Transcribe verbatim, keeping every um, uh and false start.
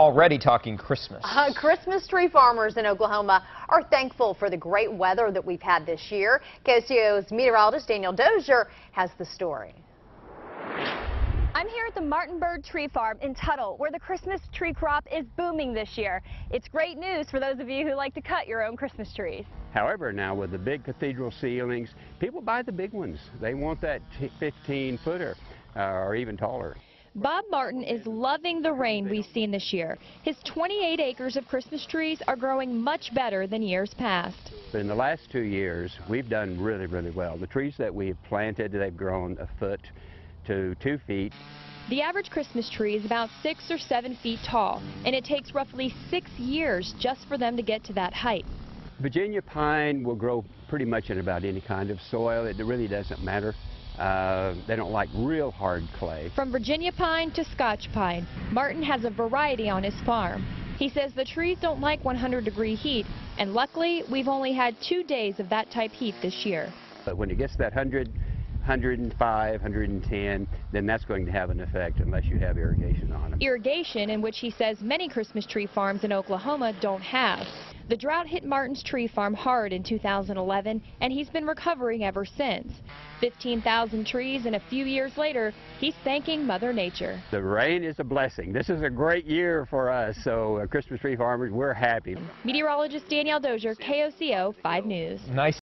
already talking Christmas. Uh, Christmas tree farmers in Oklahoma are thankful for the great weather that we've had this year. K O C O's meteorologist Danielle Dozier has the story. I'm here at the Martenburg Tree Farm in Tuttle, where the Christmas tree crop is booming this year. It's great news for those of you who like to cut your own Christmas trees. However, now with the big cathedral ceilings, people buy the big ones. They want that fifteen footer uh, or even taller. Bob Martin is loving the rain we've seen this year. His twenty-eight acres of Christmas trees are growing much better than years past. In the last two years, we've done really, really well. The trees that we have planted, they've grown a foot to two feet. The average Christmas tree is about six or seven feet tall, and it takes roughly six years just for them to get to that height. Virginia pine will grow pretty much in about any kind of soil. It really doesn't matter. Uh, they don't like real hard clay. From Virginia pine to Scotch pine, Martin has a variety on his farm. He says the trees don't like one hundred degree heat, and luckily we've only had two days of that type heat this year. But when it gets to that one hundred, one oh five, one ten, then that's going to have an effect unless you have irrigation on them. Irrigation, in which he says many Christmas tree farms in Oklahoma don't have. The drought hit Martin's tree farm hard in two thousand eleven, and he's been recovering ever since. fifteen thousand trees, and a few years later, he's thanking Mother Nature. The rain is a blessing. This is a great year for us, so uh, Christmas tree farmers, we're happy. Meteorologist Danielle Dozier, K O C O five News. Nice.